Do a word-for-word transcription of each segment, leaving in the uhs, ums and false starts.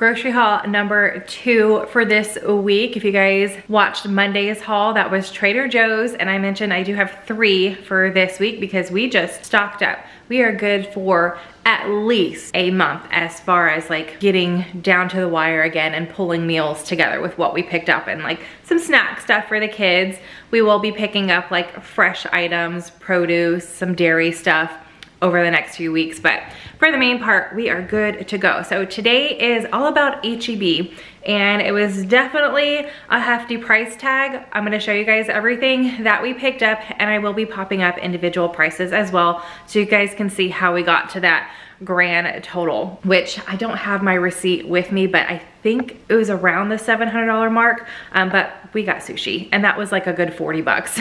Grocery haul number two for this week. If you guys watched Monday's haul, that was Trader Joe's, and I mentioned I do have three for this week because we just stocked up. We are good for at least a month as far as like getting down to the wire again and pulling meals together with what we picked up and like some snack stuff for the kids. We will be picking up like fresh items, produce, some dairy stuff over the next few weeks, but for the main part, we are good to go. So today is all about H E B, and it was definitely a hefty price tag. I'm gonna show you guys everything that we picked up, and I will be popping up individual prices as well, so you guys can see how we got to that grand total, which I don't have my receipt with me, but I think it was around the seven hundred dollar mark, um, but we got sushi, and that was like a good forty bucks.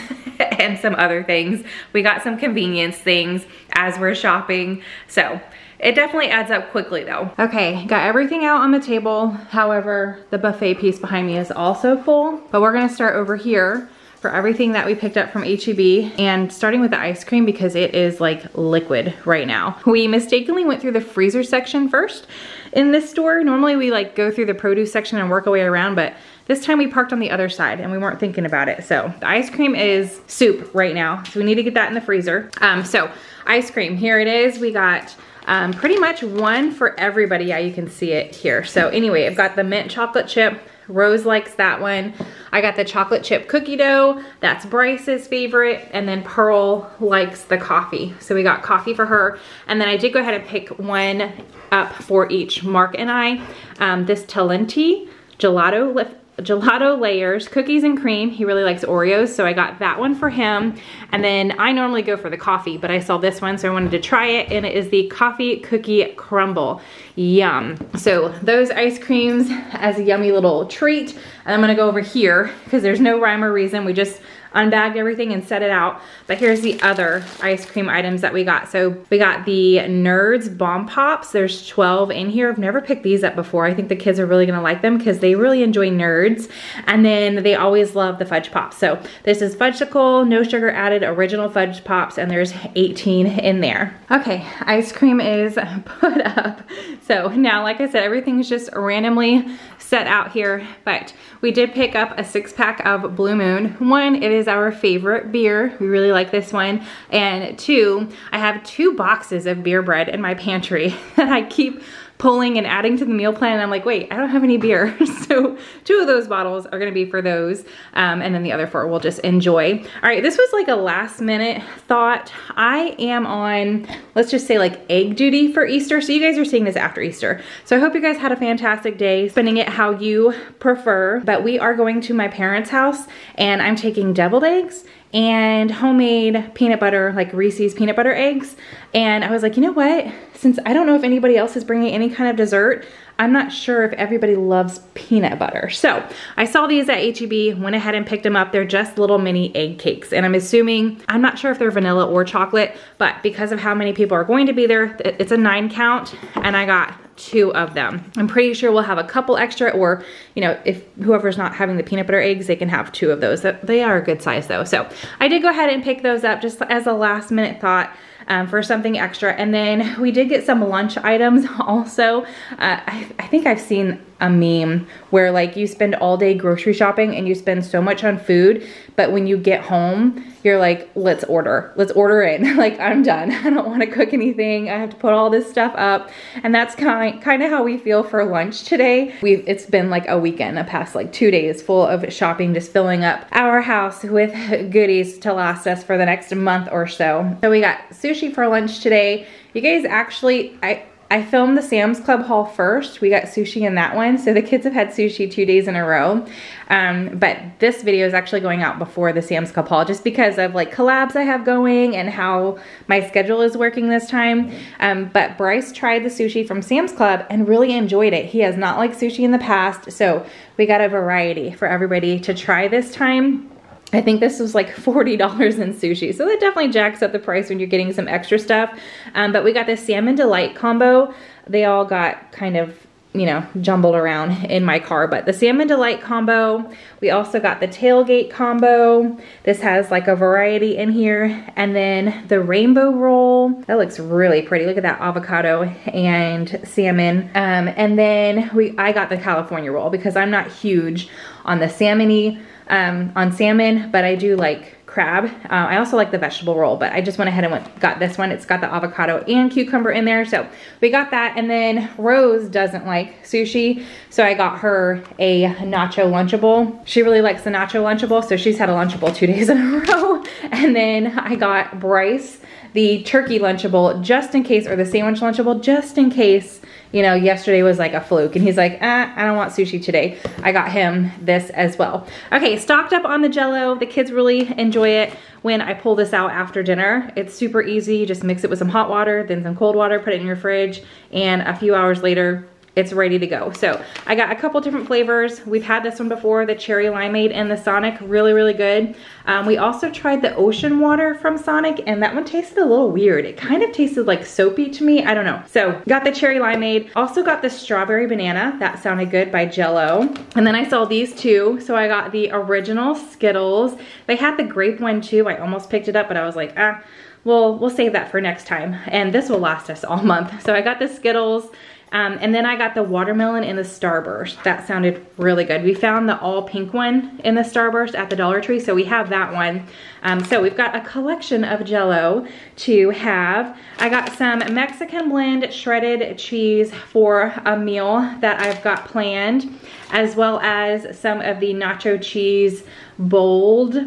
And some other things. We got some convenience things as we're shopping, so it definitely adds up quickly though. Okay, got everything out on the table. However, the buffet piece behind me is also full, but we're gonna start over here for everything that we picked up from H E B, and starting with the ice cream because it is like liquid right now. We mistakenly went through the freezer section first in this store. Normally we like go through the produce section and work our way around, but this time we parked on the other side and we weren't thinking about it. So the ice cream is soup right now, so we need to get that in the freezer. Um, so ice cream, here it is. We got um, pretty much one for everybody. Yeah, you can see it here. So anyway, I've got the mint chocolate chip. Rose likes that one. I got the chocolate chip cookie dough. That's Bryce's favorite. And then Pearl likes the coffee. So we got coffee for her. And then I did go ahead and pick one up for each, Mark and I. Um, this Talenti gelato, gelato layers, cookies and cream. He really likes Oreos, so I got that one for him. And then I normally go for the coffee, but I saw this one, so I wanted to try it. And it is the coffee cookie crumble. Yum. So those ice creams as a yummy little treat. And I'm gonna go over here because there's no rhyme or reason. We just unbagged everything and set it out. But here's the other ice cream items that we got. So we got the Nerds Bomb Pops. There's twelve in here. I've never picked these up before. I think the kids are really gonna like them because they really enjoy Nerds. And then they always love the Fudge Pops. So this is Fudgesicle, no sugar added, original Fudge Pops, and there's eighteen in there. Okay, ice cream is put up. So now, like I said, everything's just randomly set out here, but we did pick up a six pack of Blue Moon. One, it is our favorite beer. We really like this one. And two, I have two boxes of beer bread in my pantry that I keep pulling and adding to the meal plan, and I'm like, wait, I don't have any beer. So two of those bottles are gonna be for those, um, and then the other four we'll just enjoy. All right, this was like a last minute thought. I am on, let's just say like egg duty for Easter, so you guys are seeing this after Easter. So I hope you guys had a fantastic day, spending it how you prefer, but we are going to my parents' house, and I'm taking deviled eggs and homemade peanut butter, like Reese's peanut butter eggs. And I was like, you know what? Since I don't know if anybody else is bringing any kind of dessert, I'm not sure if everybody loves peanut butter. So I saw these at H E B, went ahead and picked them up. They're just little mini egg cakes. And I'm assuming, I'm not sure if they're vanilla or chocolate, but because of how many people are going to be there, it's a nine count, and I got two of them. I'm pretty sure we'll have a couple extra, or you know, if whoever's not having the peanut butter eggs, they can have two of those. They are a good size though. So I did go ahead and pick those up just as a last minute thought um, for something extra. And then we did get some lunch items also. Uh, I, I think I've seen a meme where like you spend all day grocery shopping and you spend so much on food, but when you get home, you're like, let's order, let's order in. Like, I'm done. I don't want to cook anything. I have to put all this stuff up. And that's kind kind of how we feel for lunch today. We've, it's been like a weekend, the past like two days full of shopping, just filling up our house with goodies to last us for the next month or so. So we got sushi for lunch today. You guys actually, I, I filmed the Sam's Club haul first. We got sushi in that one. So the kids have had sushi two days in a row. Um, but this video is actually going out before the Sam's Club haul just because of like collabs I have going and how my schedule is working this time. Um, but Bryce tried the sushi from Sam's Club and really enjoyed it. He has not liked sushi in the past. So we got a variety for everybody to try this time. I think this was like forty dollars in sushi. So that definitely jacks up the price when you're getting some extra stuff. Um, but we got this Salmon Delight combo. They all got kind of you know, jumbled around in my car. But the Salmon Delight combo, we also got the tailgate combo. This has like a variety in here. And then the rainbow roll, that looks really pretty. Look at that avocado and salmon. Um, and then we, I got the California roll because I'm not huge on the salmon-y, um, on salmon, but I do like crab. Uh, I also like the vegetable roll, but I just went ahead and went, got this one. It's got the avocado and cucumber in there. So we got that. And then Rose doesn't like sushi, so I got her a nacho Lunchable. She really likes the nacho Lunchable, so she's had a Lunchable two days in a row. And then I got Bryce the turkey Lunchable just in case, or the sandwich Lunchable just in case, you know, yesterday was like a fluke and he's like, eh, I don't want sushi today. I got him this as well. Okay, stocked up on the Jell-O. The kids really enjoy it when I pull this out after dinner. It's super easy. You just mix it with some hot water, then some cold water, put it in your fridge, and a few hours later, it's ready to go. So I got a couple different flavors. We've had this one before, the cherry limeade and the Sonic, really, really good. Um, we also tried the ocean water from Sonic, and that one tasted a little weird. It kind of tasted like soapy to me, I don't know. So got the cherry limeade, also got the strawberry banana, that sounded good, by Jell-O. And then I saw these two, so I got the original Skittles. They had the grape one too, I almost picked it up, but I was like, ah, well, we'll save that for next time. And this will last us all month. So I got the Skittles. Um, and then I got the watermelon and the Starburst. That sounded really good. We found the all pink one in the Starburst at the Dollar Tree, so we have that one. Um, so we've got a collection of Jell-O to have. I got some Mexican blend shredded cheese for a meal that I've got planned, as well as some of the nacho cheese bold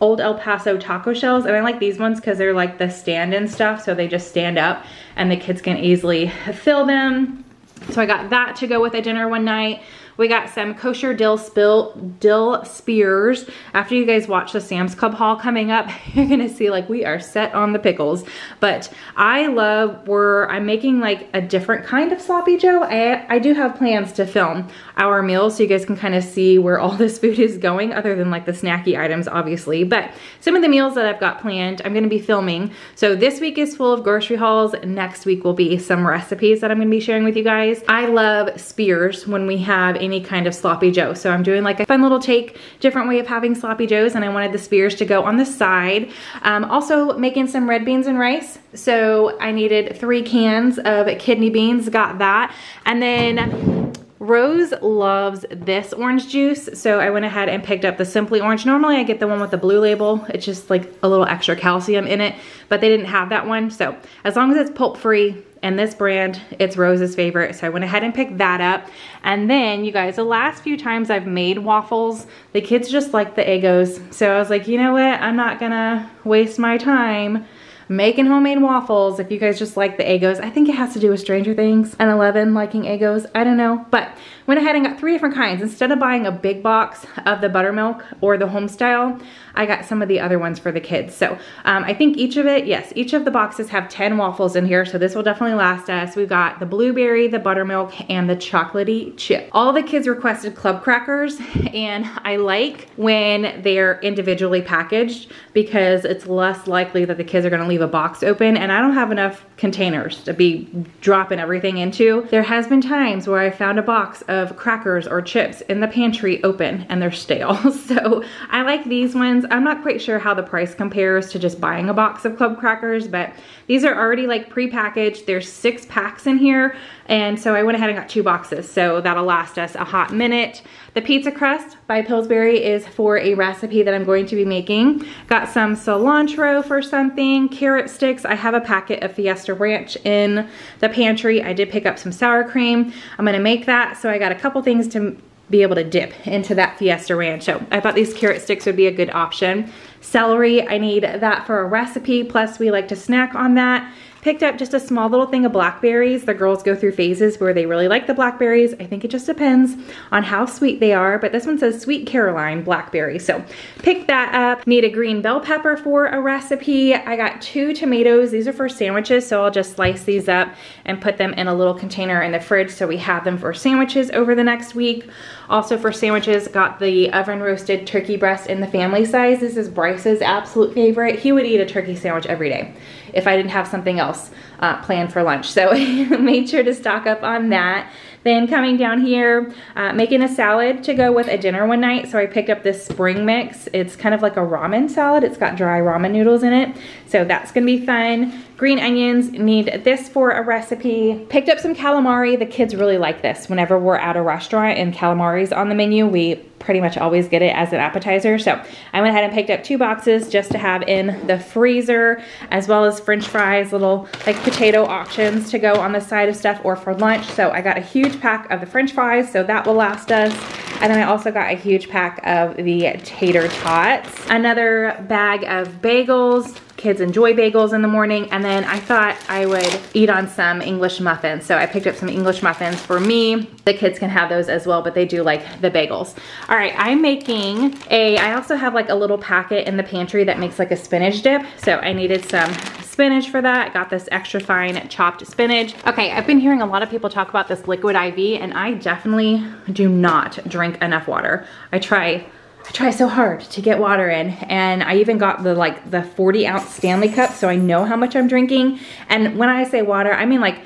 Old El Paso taco shells, and I like these ones because they're like the stand and stuff, so they just stand up and the kids can easily fill them. So I got that to go with a dinner one night. We got some kosher dill spill dill spears. After you guys watch the Sam's Club haul coming up, you're gonna see like we are set on the pickles. But I love where I'm making like a different kind of sloppy Joe. I, I do have plans to film our meals so you guys can kind of see where all this food is going, other than like the snacky items, obviously. But some of the meals that I've got planned, I'm gonna be filming. So this week is full of grocery hauls. Next week will be some recipes that I'm gonna be sharing with you guys. I love spears when we have a any kind of sloppy Joe. So I'm doing like a fun little take, different way of having sloppy Joes, and I wanted the spears to go on the side. Um, also making some red beans and rice. So I needed three cans of kidney beans, got that. And then Rose loves this orange juice, so I went ahead and picked up the Simply Orange. Normally I get the one with the blue label. It's just like a little extra calcium in it, but they didn't have that one. So as long as it's pulp-free, and this brand, it's Rose's favorite, so I went ahead and picked that up. And then, you guys, the last few times I've made waffles, the kids just like the Eggos. So I was like, you know what? I'm not gonna waste my time making homemade waffles if you guys just like the Eggos. I think it has to do with Stranger Things and Eleven liking Eggos, I don't know. But went ahead and got three different kinds. Instead of buying a big box of the buttermilk or the home style, I got some of the other ones for the kids. So um, I think each of it, yes, each of the boxes have ten waffles in here, so this will definitely last us. We've got the blueberry, the buttermilk, and the chocolatey chip. All the kids requested club crackers, and I like when they're individually packaged because it's less likely that the kids are gonna leave a box open, and I don't have enough containers to be dropping everything into. There has been times where I found a box of crackers or chips in the pantry open and they're stale. So I like these ones. I'm not quite sure how the price compares to just buying a box of club crackers, but these are already like pre-packaged. There's six packs in here, and so I went ahead and got two boxes, so that'll last us a hot minute. The pizza crust by Pillsbury is for a recipe that I'm going to be making. Got some cilantro for something, carrot sticks. I have a packet of Fiesta Ranch in the pantry. I did pick up some sour cream. I'm gonna make that, so I got a couple things to be able to dip into that Fiesta Ranch. So I thought these carrot sticks would be a good option. Celery, I need that for a recipe, plus we like to snack on that. Picked up just a small little thing of blackberries. The girls go through phases where they really like the blackberries. I think it just depends on how sweet they are, but this one says Sweet Caroline blackberry, so pick that up. Need a green bell pepper for a recipe. I got two tomatoes. These are for sandwiches, so I'll just slice these up and put them in a little container in the fridge so we have them for sandwiches over the next week. Also for sandwiches, got the oven roasted turkey breast in the family size. This is Bryce's absolute favorite. He would eat a turkey sandwich every day if I didn't have something else uh, planned for lunch. So made sure to stock up on that. Then coming down here, uh, making a salad to go with a dinner one night. So I picked up this spring mix. It's kind of like a ramen salad. It's got dry ramen noodles in it. So that's gonna be fun. Green onions, need this for a recipe. Picked up some calamari. The kids really like this. Whenever we're at a restaurant and calamari's on the menu, we pretty much always get it as an appetizer. So I went ahead and picked up two boxes just to have in the freezer, as well as french fries, little like potato options to go on the side of stuff or for lunch. So I got a huge pack of the french fries, so that will last us. And then I also got a huge pack of the tater tots. Another bag of bagels. Kids enjoy bagels in the morning. And then I thought I would eat on some English muffins. So I picked up some English muffins for me. The kids can have those as well, but they do like the bagels. All right, I'm making a, I also have like a little packet in the pantry that makes like a spinach dip. So I needed some spinach for that. I got this extra fine chopped spinach. Okay, I've been hearing a lot of people talk about this Liquid I V, and I definitely do not drink enough water. I try I try so hard to get water in, and I even got the like the forty ounce Stanley cup, so I know how much I'm drinking. And when I say water, I mean like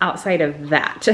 outside of that.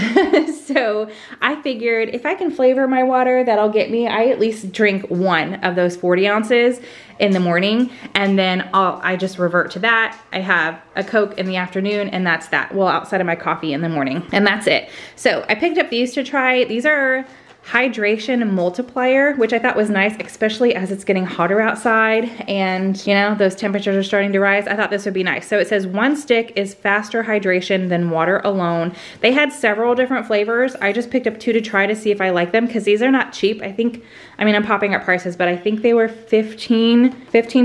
So I figured if I can flavor my water, that'll get me, I at least drink one of those forty ounces in the morning, and then I'll, I just revert to that. I have a Coke in the afternoon, and that's that. Well, outside of my coffee in the morning, and that's it. So I picked up these to try. These are hydration multiplier, which I thought was nice, especially as it's getting hotter outside and you know, those temperatures are starting to rise. I thought this would be nice. So it says one stick is faster hydration than water alone. They had several different flavors. I just picked up two to try to see if I like them, because these are not cheap. I think, I mean, I'm popping up prices, but I think they were fifteen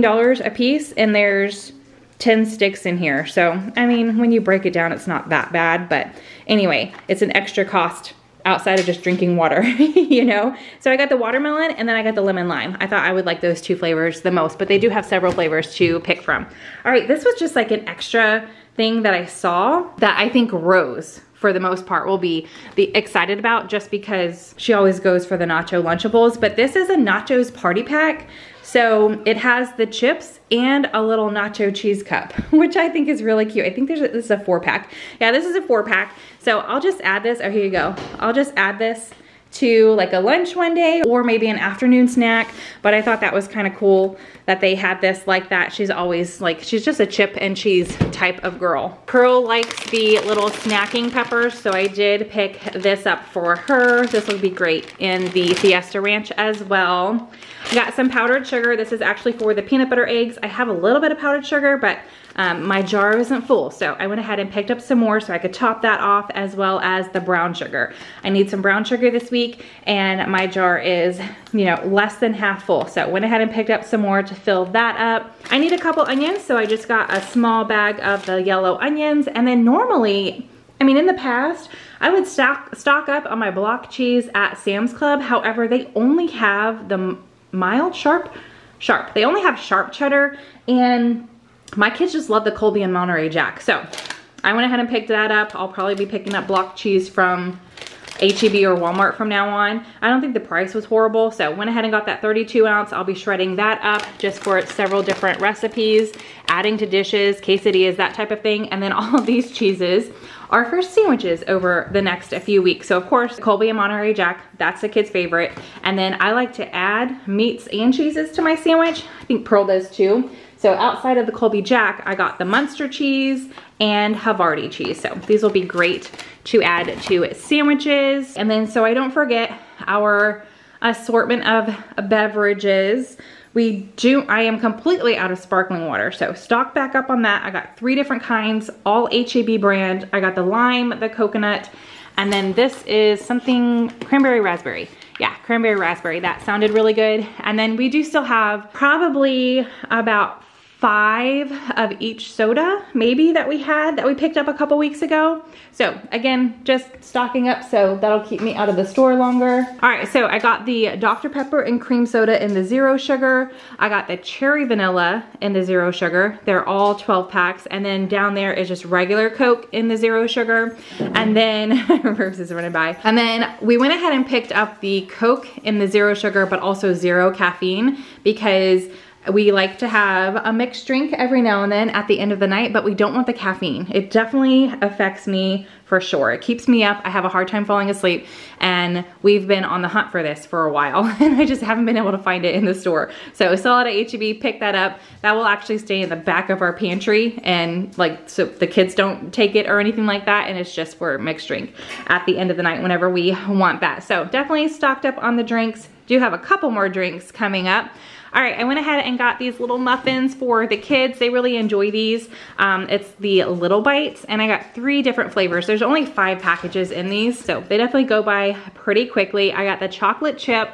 dollars a piece, and there's ten sticks in here. So, I mean, when you break it down, it's not that bad, but anyway, it's an extra cost outside of just drinking water, you know? So I got the watermelon, and then I got the lemon lime. I thought I would like those two flavors the most, but they do have several flavors to pick from. All right, this was just like an extra thing that I saw that I think Rose, for the most part, will be the excited about, just because she always goes for the nacho Lunchables. But this is a nachos party pack. So it has the chips and a little nacho cheese cup, which I think is really cute. I think there's a, this is a four pack. Yeah, this is a four pack. So I'll just add this, oh, here you go. I'll just add this to like a lunch one day, or maybe an afternoon snack. But I thought that was kind of cool that they had this like that. She's always like, she's just a chip and cheese type of girl. Pearl likes the little snacking peppers, so I did pick this up for her. This would be great in the Fiesta Ranch as well. I got some powdered sugar. This is actually for the peanut butter eggs. I have a little bit of powdered sugar, but Um, my jar isn't full, so I went ahead and picked up some more so I could top that off, as well as the brown sugar. I need some brown sugar this week, and my jar is, you know, less than half full. So I went ahead and picked up some more to fill that up. I need a couple onions, so I just got a small bag of the yellow onions. And then normally, I mean, in the past, I would stock, stock up on my block cheese at Sam's Club. However, they only have the mild sharp, sharp. They only have sharp cheddar, and my kids just love the Colby and Monterey Jack. So I went ahead and picked that up. I'll probably be picking up block cheese from H E B or Walmart from now on. I don't think the price was horrible, so went ahead and got that thirty-two ounce. I'll be shredding that up just for several different recipes, adding to dishes, quesadillas, that type of thing. And then all of these cheeses are for sandwiches over the next few weeks. So of course, Colby and Monterey Jack, that's the kids' favorite. And then I like to add meats and cheeses to my sandwich. I think Pearl does too. So outside of the Colby Jack, I got the Munster cheese and Havarti cheese. So these will be great to add to sandwiches. And then so I don't forget our assortment of beverages. We do, I am completely out of sparkling water. So stock back up on that. I got three different kinds, all H E B brand. I got the lime, the coconut, and then this is something cranberry raspberry. Yeah, cranberry raspberry. That sounded really good. And then we do still have probably about five of each soda maybe that we had that we picked up a couple weeks ago. So again, just stocking up, so that'll keep me out of the store longer. All right, so I got the Doctor Pepper and cream soda in the zero sugar. I got the cherry vanilla in the zero sugar. They're all twelve packs. And then down there is just regular Coke in the zero sugar. And then, reverse is running by. And then we went ahead and picked up the Coke in the zero sugar, but also zero caffeine, because We like to have a mixed drink every now and then at the end of the night, but we don't want the caffeine. It definitely affects me for sure. It keeps me up. I have a hard time falling asleep, and we've been on the hunt for this for a while, and I just haven't been able to find it in the store. So sell out at H E B, pick that up. That will actually stay in the back of our pantry, and like, so the kids don't take it or anything like that, and it's just for mixed drink at the end of the night whenever we want that. So definitely stocked up on the drinks. Do have a couple more drinks coming up. All right, I went ahead and got these little muffins for the kids. They really enjoy these. Um, it's the Little Bites, and I got three different flavors. There's only five packages in these, so they definitely go by pretty quickly. I got the chocolate chip,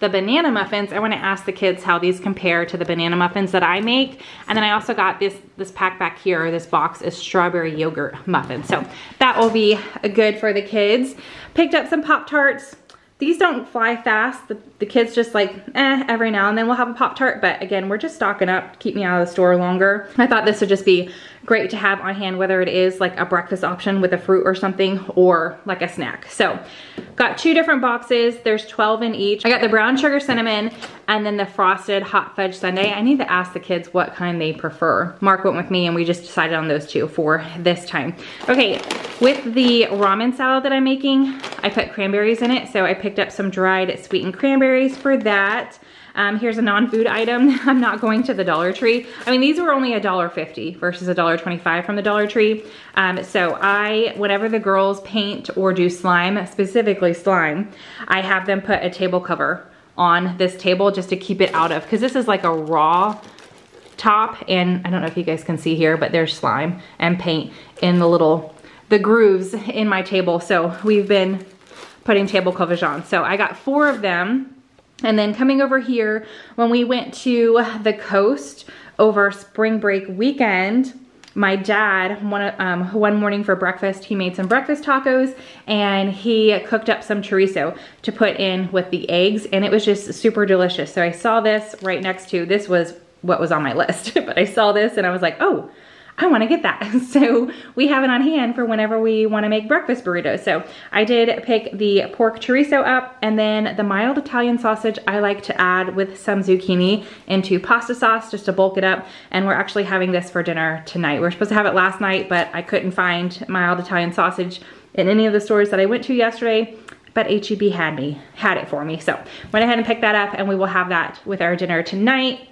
the banana muffins. I want to ask the kids how these compare to the banana muffins that I make. And then I also got this, this pack back here. This box is strawberry yogurt muffins. So that will be good for the kids. Picked up some Pop-Tarts. These don't fly fast. The, the kids just like, eh, every now and then we'll have a Pop-Tart. But again, we're just stocking up to keep me out of the store longer. I thought this would just be great to have on hand, whether it is like a breakfast option with a fruit or something, or like a snack. So got two different boxes. There's twelve in each. I got the brown sugar cinnamon and then the frosted hot fudge sundae. I need to ask the kids what kind they prefer. Mark went with me and we just decided on those two for this time. Okay, with the ramen salad that I'm making, I put cranberries in it. So I picked up some dried sweetened cranberries for that. Um, here's a non-food item. I'm not going to the Dollar Tree. I mean, these were only a dollar fifty versus a dollar twenty-five from the Dollar Tree. Um, so I, whenever the girls paint or do slime, specifically slime, I have them put a table cover on this table just to keep it out of, because this is like a raw top, and I don't know if you guys can see here, but there's slime and paint in the little, the grooves in my table. So we've been putting table covers on. So I got four of them. And then coming over here, when we went to the coast over spring break weekend, my dad, one, um, one morning for breakfast, he made some breakfast tacos and he cooked up some chorizo to put in with the eggs, and it was just super delicious. So I saw this right next to, this was what was on my list, but I saw this and I was like, oh, I wanna get that. So we have it on hand for whenever we wanna make breakfast burritos. So I did pick the pork chorizo up, and then the mild Italian sausage I like to add with some zucchini into pasta sauce just to bulk it up. And we're actually having this for dinner tonight. We were supposed to have it last night, but I couldn't find mild Italian sausage in any of the stores that I went to yesterday, but H E B had me, had it for me. So went ahead and picked that up, and we will have that with our dinner tonight.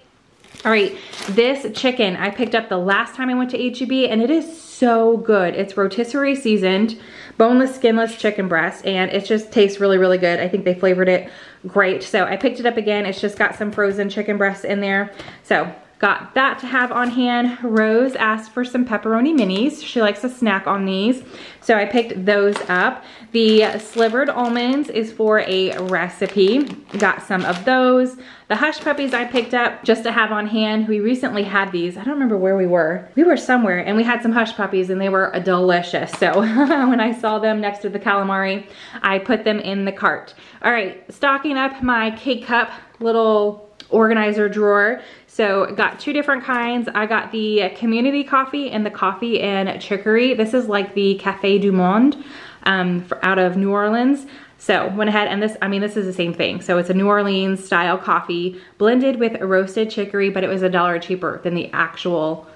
All right, this chicken I picked up the last time I went to H E B, and it is so good. It's rotisserie seasoned, boneless, skinless chicken breast, and it just tastes really, really good. I think they flavored it great. So I picked it up again. It's just got some frozen chicken breasts in there. So got that to have on hand. Rose asked for some pepperoni minis. She likes to snack on these. So I picked those up. The slivered almonds is for a recipe. Got some of those. The Hush Puppies I picked up just to have on hand. We recently had these. I don't remember where we were. We were somewhere and we had some Hush Puppies and they were delicious. So when I saw them next to the calamari, I put them in the cart. All right, stocking up my K-Cup little organizer drawer. So got two different kinds. I got the community coffee and the coffee and chicory. This is like the Café du Monde um, for, out of New Orleans. So went ahead and this, I mean, this is the same thing. So it's a New Orleans style coffee blended with roasted chicory, but it was a dollar cheaper than the actual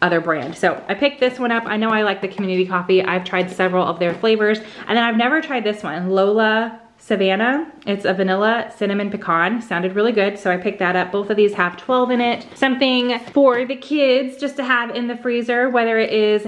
other brand. So I picked this one up. I know I like the community coffee. I've tried several of their flavors. And then I've never tried this one, Lola Savannah. It's a vanilla cinnamon pecan. Sounded really good, so I picked that up. Both of these have twelve in it. Something for the kids just to have in the freezer, whether it is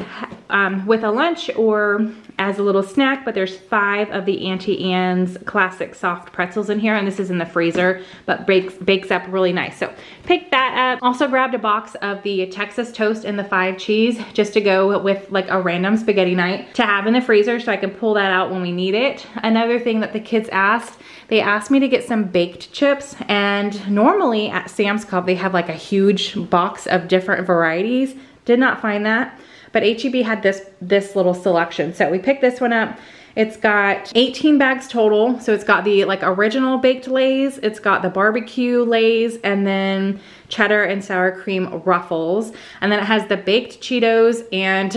um, with a lunch or as a little snack, but there's five of the Auntie Anne's classic soft pretzels in here, and this is in the freezer, but bakes, bakes up really nice. So picked that up. Also grabbed a box of the Texas toast and the five cheese just to go with like a random spaghetti night to have in the freezer so I can pull that out when we need it. Another thing that the kids asked, they asked me to get some baked chips, and normally at Sam's Club they have like a huge box of different varieties. Did not find that, but H E B had this this little selection. So we picked this one up, It's got eighteen bags total. So it's got the like original baked Lay's, it's got the barbecue Lay's, and then cheddar and sour cream Ruffles. And then it has the baked Cheetos, and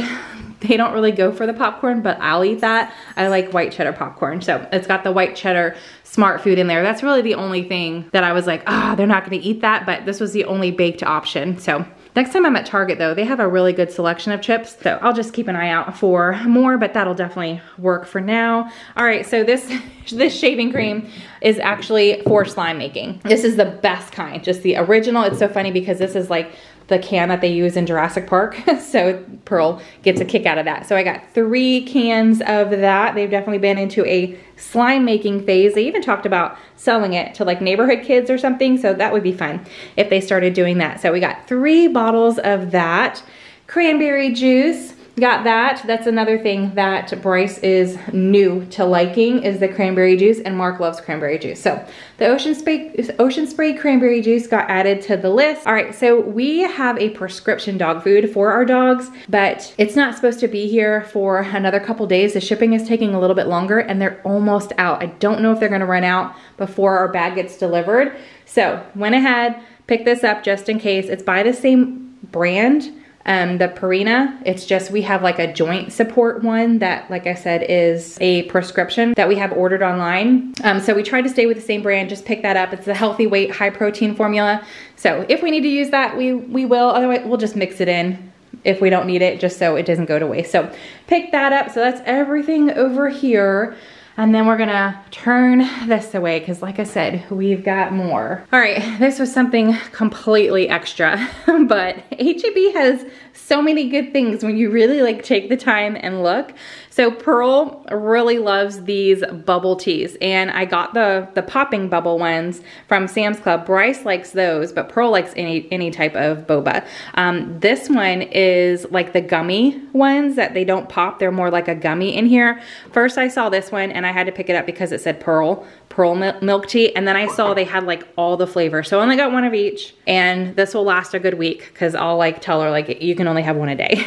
they don't really go for the popcorn, but I'll eat that. I like white cheddar popcorn. So it's got the white cheddar Smart Food in there. That's really the only thing that I was like, ah, oh, they're not gonna eat that, but this was the only baked option. So next time I'm at Target though, they have a really good selection of chips. So I'll just keep an eye out for more, but that'll definitely work for now. All right, so this, this shaving cream is actually for slime making. This is the best kind, just the original. It's so funny because this is like the can that they use in Jurassic Park. So Pearl gets a kick out of that. So I got three cans of that. They've definitely been into a slime making phase. They even talked about selling it to like neighborhood kids or something. So that would be fun if they started doing that. So we got three bottles of that. Cranberry juice, got that. That's another thing that Bryce is new to liking, is the cranberry juice, and Mark loves cranberry juice. So the Ocean Spray, Ocean Spray cranberry juice got added to the list. All right, so we have a prescription dog food for our dogs, but it's not supposed to be here for another couple days. The shipping is taking a little bit longer and they're almost out. I don't know if they're gonna run out before our bag gets delivered. So went ahead, picked this up just in case. It's by the same brand, Um, the Purina. It's just, we have like a joint support one that, like I said, is a prescription that we have ordered online. Um, so we try to stay with the same brand, just pick that up. It's a healthy weight, high protein formula. So if we need to use that, we, we will. Otherwise, we'll just mix it in if we don't need it, just so it doesn't go to waste. So pick that up. So that's everything over here. And then we're gonna turn this away, cause like I said, we've got more. All right, this was something completely extra, but H E B has so many good things when you really like take the time and look. So Pearl really loves these bubble teas, and I got the, the popping bubble ones from Sam's Club. Bryce likes those, but Pearl likes any, any type of boba. Um, this one is like the gummy ones that they don't pop. They're more like a gummy in here. First I saw this one and I had to pick it up because it said Pearl, Pearl milk tea. And then I saw they had like all the flavors. So I only got one of each, and this will last a good week, cause I'll like tell her like, you can only have one a day.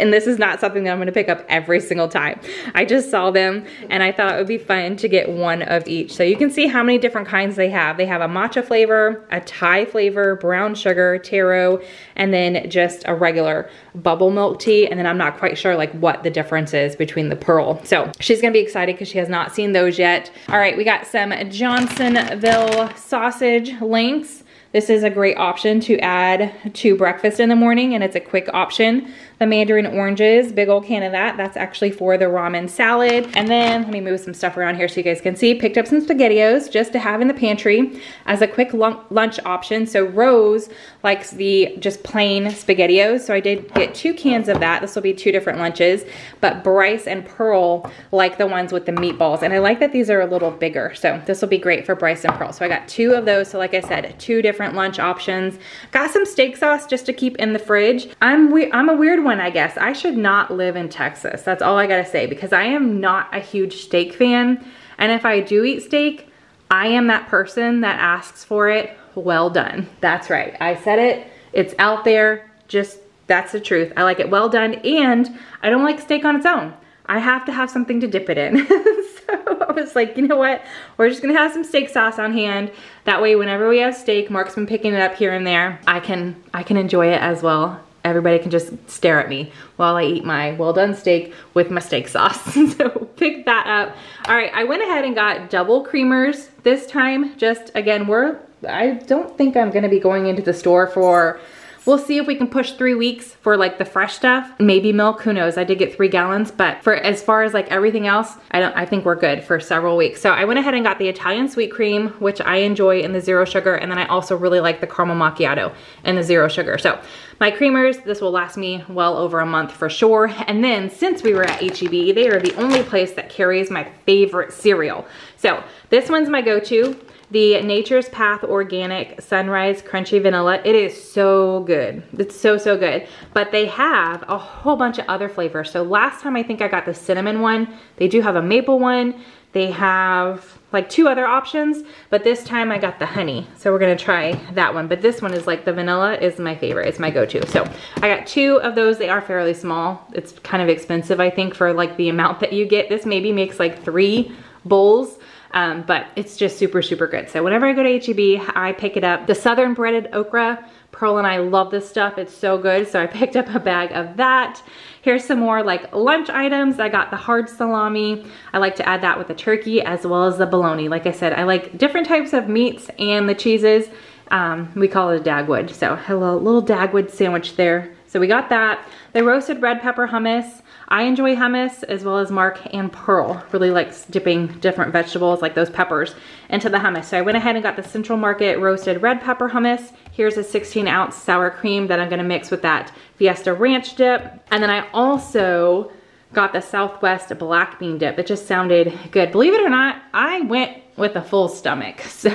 And this is not something that I'm gonna pick up every single time. I just saw them and I thought it would be fun to get one of each. So you can see how many different kinds they have. They have a matcha flavor, a Thai flavor, brown sugar, taro, and then just a regular bubble milk tea. And then I'm not quite sure like what the difference is between the Pearl. So she's gonna be excited because she has not seen those yet. All right, we got some Johnsonville sausage links. This is a great option to add to breakfast in the morning, and it's a quick option. The mandarin oranges, big old can of that. That's actually for the ramen salad. And then let me move some stuff around here so you guys can see. Picked up some SpaghettiOs just to have in the pantry as a quick lunch option. So Rose likes the just plain SpaghettiOs. So I did get two cans of that. This will be two different lunches, but Bryce and Pearl like the ones with the meatballs. And I like that these are a little bigger. So this will be great for Bryce and Pearl. So I got two of those. So like I said, two different lunch options. Got some steak sauce just to keep in the fridge. I'm we I'm a weird one, I guess. I should not live in Texas. That's all I gotta say, because I am not a huge steak fan. And if I do eat steak, I am that person that asks for it well done. That's right. I said it. It's out there. Just, that's the truth. I like it well done, and I don't like steak on its own. I have to have something to dip it in. So I was like, you know what? We're just gonna have some steak sauce on hand. That way, whenever we have steak, Mark's been picking it up here and there. I can, I can enjoy it as well. Everybody can just stare at me while I eat my well-done steak with my steak sauce. So pick that up. All right, I went ahead and got double creamers this time. Just, again, we're, I don't think I'm gonna be going into the store for, we'll see if we can push three weeks for like the fresh stuff. Maybe milk, who knows? I did get three gallons, but for as far as like everything else, I don't. I think we're good for several weeks. So I went ahead and got the Italian sweet cream, which I enjoy in the zero sugar. And then I also really like the caramel macchiato and the zero sugar. So my creamers, this will last me well over a month for sure. And then since we were at H E B, they are the only place that carries my favorite cereal. So this one's my go-to. The Nature's Path Organic Sunrise Crunchy Vanilla. It is so good. It's so, so good. But they have a whole bunch of other flavors. So last time I think I got the cinnamon one. They do have a maple one. They have, like two other options, but this time I got the honey. So we're gonna try that one. But this one is like, the vanilla is my favorite. It's my go-to. So I got two of those. They are fairly small. It's kind of expensive, I think, for like the amount that you get. This maybe makes like three bowls. Um, but it's just super, super good. So whenever I go to H E B, I pick it up. The Southern breaded okra, Pearl and I love this stuff. It's so good. So I picked up a bag of that. Here's some more like lunch items. I got the hard salami. I like to add that with the turkey as well as the bologna. Like I said, I like different types of meats and the cheeses. Um, we call it a Dagwood. So hello, little Dagwood sandwich there. So we got that. The roasted red pepper hummus. I enjoy hummus as well as Mark and Pearl really likes dipping different vegetables like those peppers into the hummus. So I went ahead and got the Central Market roasted red pepper hummus. Here's a sixteen ounce sour cream that I'm gonna mix with that Fiesta Ranch dip. And then I also got the Southwest black bean dip. It just sounded good. Believe it or not, I went with a full stomach. So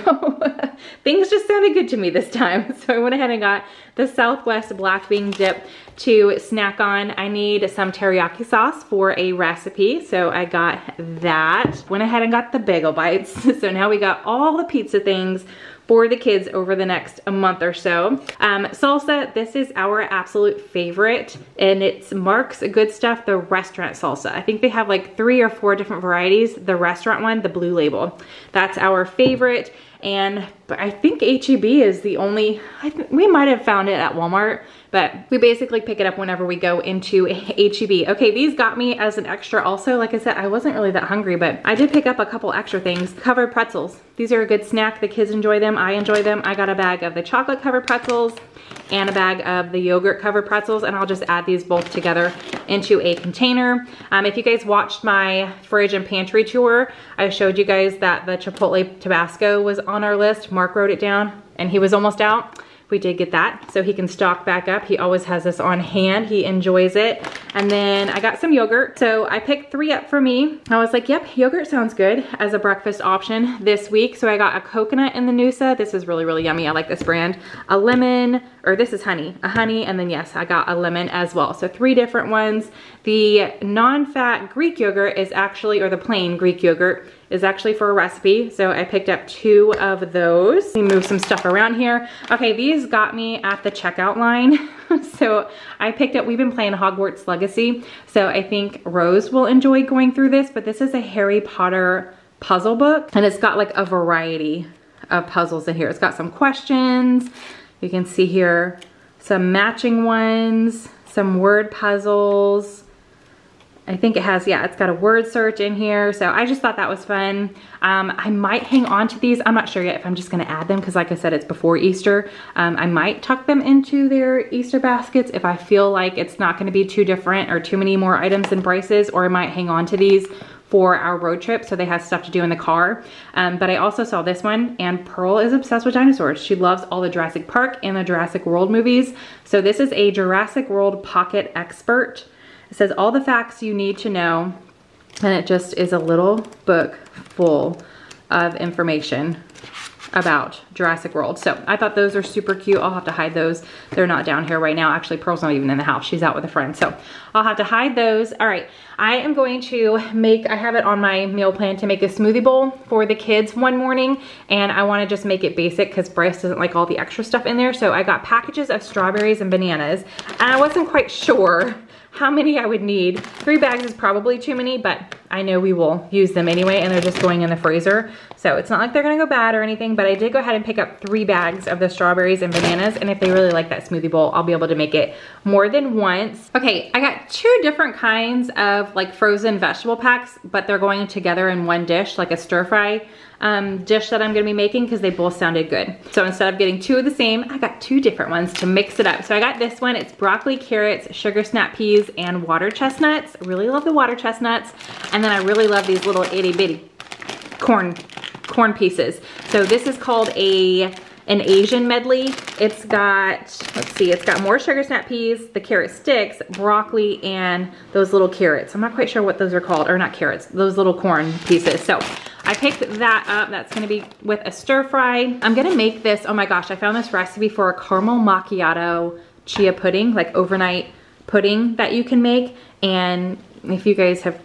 things just sounded good to me this time. So I went ahead and got the Southwest black bean dip to snack on. I need some teriyaki sauce for a recipe. So I got that. Went ahead and got the bagel bites. So now we got all the pizza things for the kids over the next month or so. Um, salsa, this is our absolute favorite, and it's Mark's Good Stuff, the restaurant salsa. I think they have like three or four different varieties. The restaurant one, the Blue Label. That's our favorite, and but I think H E B is the only, I th we might have found it at Walmart, but we basically pick it up whenever we go into H E B. Okay, these got me as an extra also. Like I said, I wasn't really that hungry, but I did pick up a couple extra things. Covered pretzels. These are a good snack. The kids enjoy them. I enjoy them. I got a bag of the chocolate covered pretzels and a bag of the yogurt covered pretzels, and I'll just add these both together into a container. Um, if you guys watched my fridge and pantry tour, I showed you guys that the Chipotle Tabasco was on our list. Mark wrote it down and he was almost out. We did get that, so he can stock back up. He always has this on hand. He enjoys it. And then I got some yogurt. So I picked three up for me. I was like, yep, yogurt sounds good as a breakfast option this week. So I got a coconut in the Noosa. This is really, really yummy. I like this brand. A lemon, or this is honey, a honey. And then yes, I got a lemon as well. So three different ones. The non-fat Greek yogurt is actually, or the plain Greek yogurt, is actually for a recipe. So I picked up two of those. Let me move some stuff around here. Okay, these got me at the checkout line. So I picked up, we've been playing Hogwarts Legacy. So I think Rose will enjoy going through this, but this is a Harry Potter puzzle book. And it's got like a variety of puzzles in here. It's got some questions. You can see here some matching ones, some word puzzles. I think it has, yeah, it's got a word search in here. So I just thought that was fun. Um, I might hang on to these. I'm not sure yet if I'm just gonna add them, because like I said, it's before Easter. Um, I might tuck them into their Easter baskets if I feel like it's not gonna be too different or too many more items and prices, or I might hang on to these for our road trip, so they have stuff to do in the car. Um, but I also saw this one, and Pearl is obsessed with dinosaurs. She loves all the Jurassic Park and the Jurassic World movies. So this is a Jurassic World Pocket Expert. It says all the facts you need to know, and it just is a little book full of information about Jurassic World. So I thought those are super cute. I'll have to hide those. They're not down here right now. Actually, Pearl's not even in the house. She's out with a friend. So I'll have to hide those. All right. I am going to make, I have it on my meal plan to make a smoothie bowl for the kids one morning. And I want to just make it basic because Bryce doesn't like all the extra stuff in there. So I got packages of strawberries and bananas. And I wasn't quite sure how many I would need. Three bags is probably too many, but I know we will use them anyway, and they're just going in the freezer. So it's not like they're gonna go bad or anything, but I did go ahead and pick up three bags of the strawberries and bananas, and if they really like that smoothie bowl, I'll be able to make it more than once. Okay, I got two different kinds of like frozen vegetable packs, but they're going together in one dish, like a stir fry um, dish that I'm gonna be making, because they both sounded good. So instead of getting two of the same, I got two different ones to mix it up. So I got this one, it's broccoli, carrots, sugar snap peas, and water chestnuts. I really love the water chestnuts. And then I really love these little itty bitty corn, corn pieces. So this is called a, an Asian medley. It's got, let's see, it's got more sugar snap peas, the carrot sticks, broccoli, and those little carrots. I'm not quite sure what those are called, or not carrots, those little corn pieces. So I picked that up. That's gonna be with a stir fry. I'm gonna make this, oh my gosh, I found this recipe for a caramel macchiato chia pudding, like overnight pudding that you can make. And if you guys have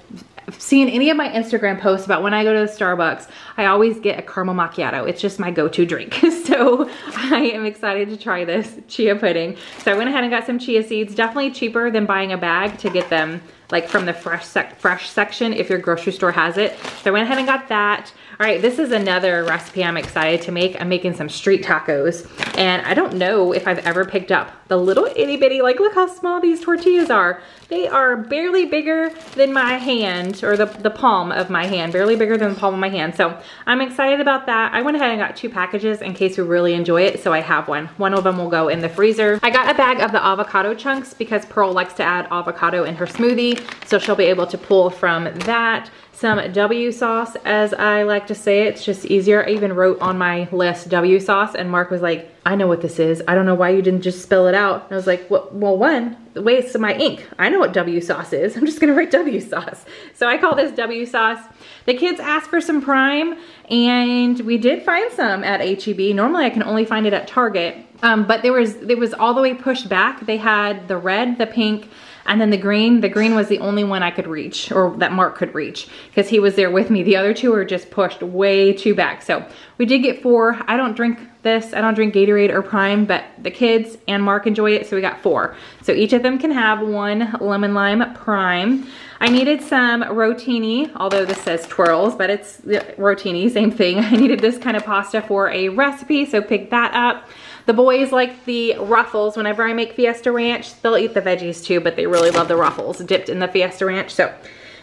seen any of my Instagram posts about when I go to the Starbucks, I always get a caramel macchiato. It's just my go-to drink. So I am excited to try this chia pudding. So I went ahead and got some chia seeds. Definitely cheaper than buying a bag to get them like from the fresh sec fresh section if your grocery store has it. So I went ahead and got that. All right, this is another recipe I'm excited to make. I'm making some street tacos. And I don't know if I've ever picked up the little itty bitty, like look how small these tortillas are. They are barely bigger than my hand, or the, the palm of my hand, barely bigger than the palm of my hand. So I'm excited about that. I went ahead and got two packages in case we really enjoy it. So I have one. One of them will go in the freezer. I got a bag of the avocado chunks because Pearl likes to add avocado in her smoothie. So she'll be able to pull from that. Some W sauce, as I like to say, it's just easier. I even wrote on my list W sauce, and Mark was like, I know what this is. I don't know why you didn't just spell it out. And I was like, well, well one, waste of my ink. I know what W sauce is. I'm just gonna write W sauce. So I call this W sauce. The kids asked for some Prime, and we did find some at H E B. Normally I can only find it at Target, um, but there was, it was all the way pushed back. They had the red, the pink, and then the green. The green was the only one I could reach, or that Mark could reach, because he was there with me. The other two are just pushed way too back. So we did get four. I don't drink this. I don't drink Gatorade or Prime, but the kids and Mark enjoy it, so we got four. So each of them can have one lemon lime Prime. I needed some rotini, although this says twirls, but it's rotini, same thing. I needed this kind of pasta for a recipe, so pick that up. The boys like the Ruffles. Whenever I make Fiesta Ranch, they'll eat the veggies too, but they really love the Ruffles dipped in the Fiesta Ranch. So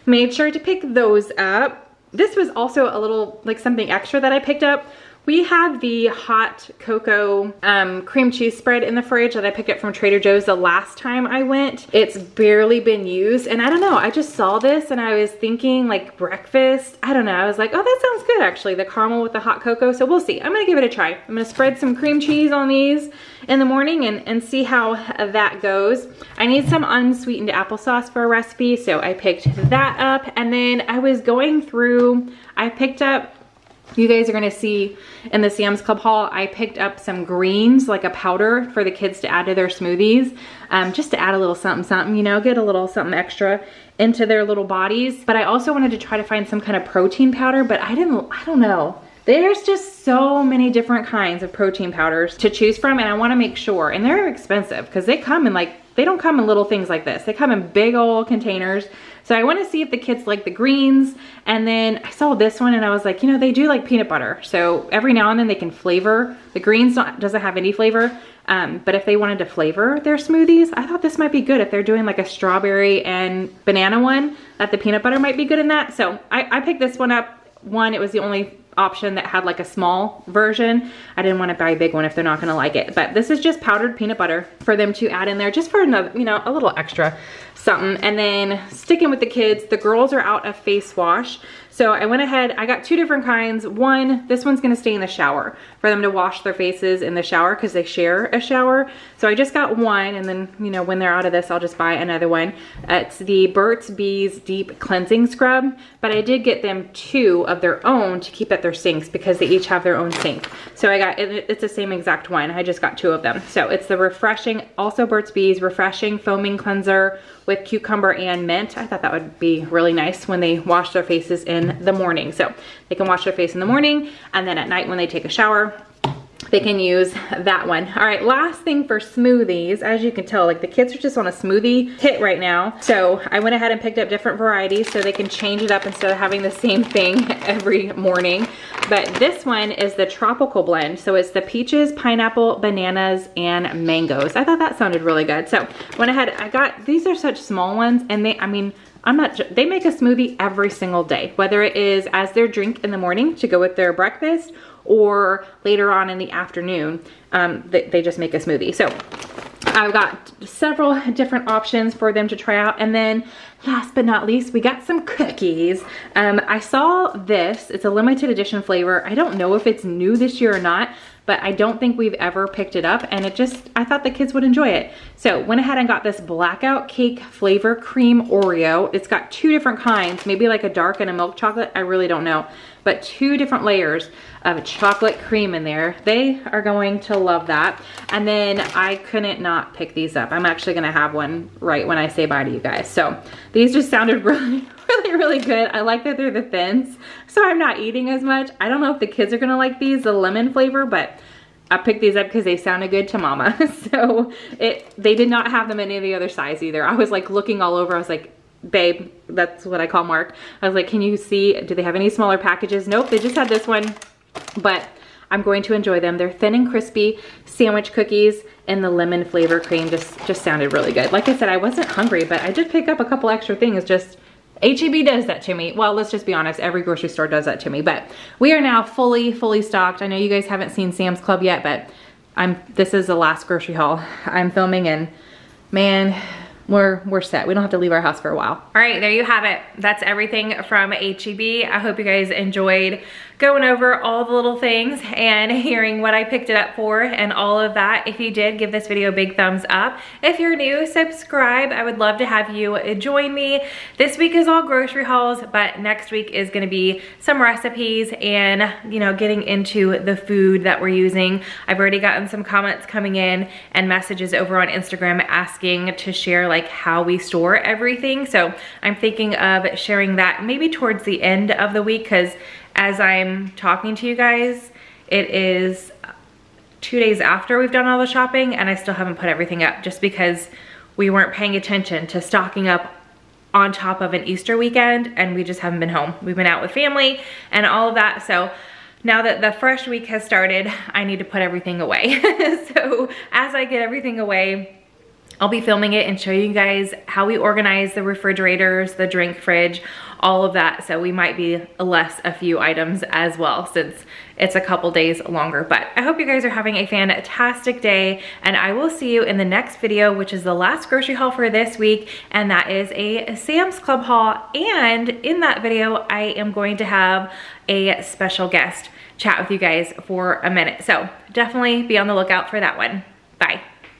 made sure to pick those up. This was also a little, like something extra that I picked up. We had the hot cocoa um, cream cheese spread in the fridge that I picked up from Trader Joe's the last time I went. It's barely been used, and I don't know, I just saw this and I was thinking like breakfast. I don't know, I was like, oh, that sounds good actually, the caramel with the hot cocoa. So we'll see, I'm gonna give it a try. I'm gonna spread some cream cheese on these in the morning and, and see how that goes. I need some unsweetened applesauce for a recipe, so I picked that up. And then I was going through, I picked up, you guys are gonna see in the Sam's Club haul, I picked up some greens, like a powder for the kids to add to their smoothies, um, just to add a little something something, you know, get a little something extra into their little bodies. But I also wanted to try to find some kind of protein powder, but I didn't, I don't know. There's just so many different kinds of protein powders to choose from, and I wanna make sure, and they're expensive because they come in like, they don't come in little things like this. They come in big old containers. So I wanna see if the kids like the greens. And then I saw this one and I was like, you know, they do like peanut butter. So every now and then they can flavor. The greens don't, doesn't have any flavor, um, but if they wanted to flavor their smoothies, I thought this might be good. If they're doing like a strawberry and banana one, that the peanut butter might be good in that. So I, I picked this one up. One, it was the only option that had like a small version. I didn't want to buy a big one if they're not gonna like it. But this is just powdered peanut butter for them to add in there, just for another, you know, a little extra something. And then sticking with the kids, the girls are out of face wash. So I went ahead, I got two different kinds. One, this one's gonna stay in the shower for them to wash their faces in the shower because they share a shower. So I just got one, and then, you know, when they're out of this, I'll just buy another one. Uh, it's the Burt's Bees Deep Cleansing Scrub, but I did get them two of their own to keep at their sinks because they each have their own sink. So I got, it, it's the same exact one. I just got two of them. So it's the refreshing, also Burt's Bees, Refreshing Foaming Cleanser with cucumber and mint. I thought that would be really nice when they wash their faces in the morning. So they can wash their face in the morning, and then at night when they take a shower, they can use that one. All right, last thing for smoothies. As you can tell, like the kids are just on a smoothie hit right now. So I went ahead and picked up different varieties so they can change it up instead of having the same thing every morning. But this one is the tropical blend. So it's the peaches, pineapple, bananas, and mangoes. I thought that sounded really good. So went ahead, I got, these are such small ones, and they, I mean, I'm not, they make a smoothie every single day, whether it is as their drink in the morning to go with their breakfast or later on in the afternoon, um, they, they just make a smoothie. So I've got several different options for them to try out. And then last but not least, we got some cookies. Um, I saw this, it's a limited edition flavor. I don't know if it's new this year or not, but I don't think we've ever picked it up, and it just, I thought the kids would enjoy it. So went ahead and got this blackout cake flavor cream Oreo. It's got two different kinds, maybe like a dark and a milk chocolate, I really don't know, but two different layers of chocolate cream in there. They are going to love that. And then I couldn't not pick these up. I'm actually gonna have one right when I say bye to you guys. So these just sounded really, really, really good. I like that they're the thins, so I'm not eating as much. I don't know if the kids are gonna like these, the lemon flavor, but I picked these up because they sounded good to mama. So it they did not have them in any of the other size either. I was like looking all over. I was like, babe, that's what I call Mark. I was like, can you see, do they have any smaller packages? Nope, they just had this one, but I'm going to enjoy them. They're thin and crispy sandwich cookies, and the lemon flavor cream just, just sounded really good. Like I said, I wasn't hungry, but I did pick up a couple extra things. Just H E B does that to me. Well, let's just be honest, every grocery store does that to me, but we are now fully, fully stocked. I know you guys haven't seen Sam's Club yet, but I'm, this is the last grocery haul I'm filming, and man, We're, we're set. We don't have to leave our house for a while. All right, there you have it. That's everything from H E B. I hope you guys enjoyed going over all the little things and hearing what I picked it up for and all of that. If you did, give this video a big thumbs up. If you're new, subscribe. I would love to have you join me. This week is all grocery hauls, but next week is gonna be some recipes and, you know, getting into the food that we're using. I've already gotten some comments coming in and messages over on Instagram asking to share like how we store everything. So I'm thinking of sharing that maybe towards the end of the week, because as I'm talking to you guys, it is two days after we've done all the shopping and I still haven't put everything up, just because we weren't paying attention to stocking up on top of an Easter weekend, and we just haven't been home. We've been out with family and all of that. So now that the fresh week has started, I need to put everything away. So as I get everything away, I'll be filming it and showing you guys how we organize the refrigerators, the drink fridge, all of that. So we might be less a few items as well, since it's a couple days longer. But I hope you guys are having a fantastic day, and I will see you in the next video, which is the last grocery haul for this week, and that is a Sam's Club haul. And in that video, I am going to have a special guest chat with you guys for a minute. So definitely be on the lookout for that one.